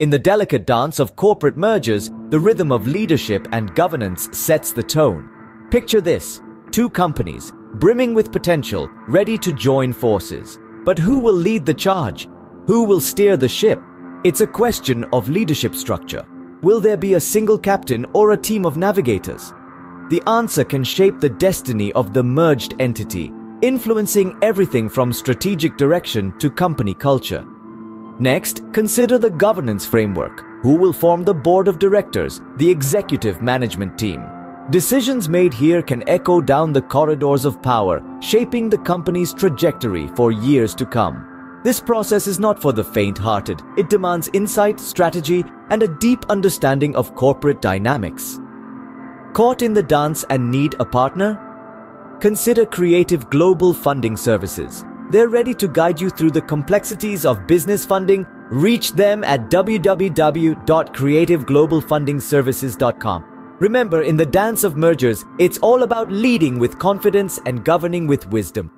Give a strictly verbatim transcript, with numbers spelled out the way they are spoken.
In the delicate dance of corporate mergers, the rhythm of leadership and governance sets the tone. Picture this, two companies, brimming with potential, ready to join forces. But who will lead the charge? Who will steer the ship? It's a question of leadership structure. Will there be a single captain or a team of navigators? The answer can shape the destiny of the merged entity, influencing everything from strategic direction to company culture. Next, consider the governance framework. Who will form the board of directors, the executive management team? Decisions made here can echo down the corridors of power, shaping the company's trajectory for years to come. This process is not for the faint-hearted. It demands insight, strategy, and a deep understanding of corporate dynamics. Caught in the dance and need a partner? Consider Creative Global Funding Services. They're ready to guide you through the complexities of business funding. Reach them at w w w dot creative global funding services dot com. Remember, in the dance of mergers, it's all about leading with confidence and governing with wisdom.